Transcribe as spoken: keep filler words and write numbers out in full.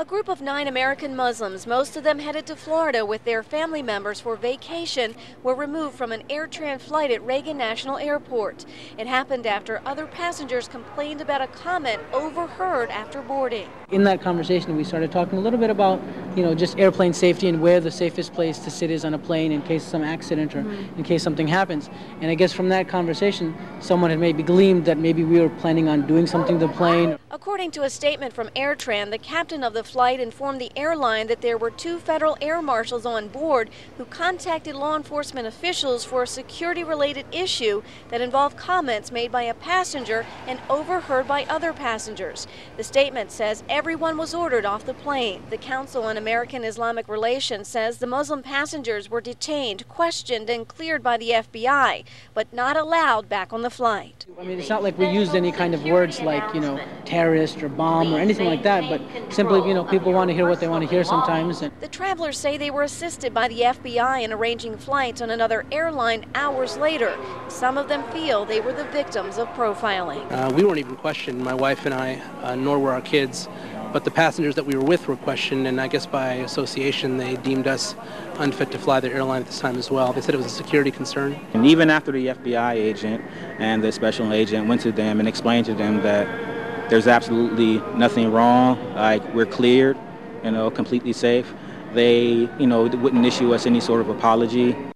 A group of nine American Muslims, most of them headed to Florida with their family members for vacation, were removed from an AirTran flight at Reagan National Airport. It happened after other passengers complained about a comment overheard after boarding. In that conversation, we started talking a little bit about, you know, just airplane safety and where the safest place to sit is on a plane in case some accident or mm-hmm. in case something happens. And I guess from that conversation, someone had maybe gleaned that maybe we were planning on doing something to the plane. According to a statement from AirTran, the captain of the flight informed the airline that there were two federal air marshals on board who contacted law enforcement officials for a security-related issue that involved comments made by a passenger and overheard by other passengers. The statement says everyone was ordered off the plane. The Council on American-Islamic Relations says the Muslim passengers were detained, questioned, and cleared by the F B I, but not allowed back on the flight. I mean, it's not like we used any kind of words like, you know, terrorist or bomb or anything like that, but simply, you know, people want to hear what they want to hear sometimes. The travelers say they were assisted by the F B I in arranging flights on another airline hours later. Some of them feel they were the victims of profiling. Uh, we weren't even questioned, my wife and I, uh, nor were our kids, but the passengers that we were with were questioned, and I guess by association they deemed us unfit to fly their airline at this time as well. They said it was a security concern. And even after the F B I agent and the special agent went to them and explained to them that there's absolutely nothing wrong, like we're cleared, you know, completely safe, they, you know, wouldn't issue us any sort of apology.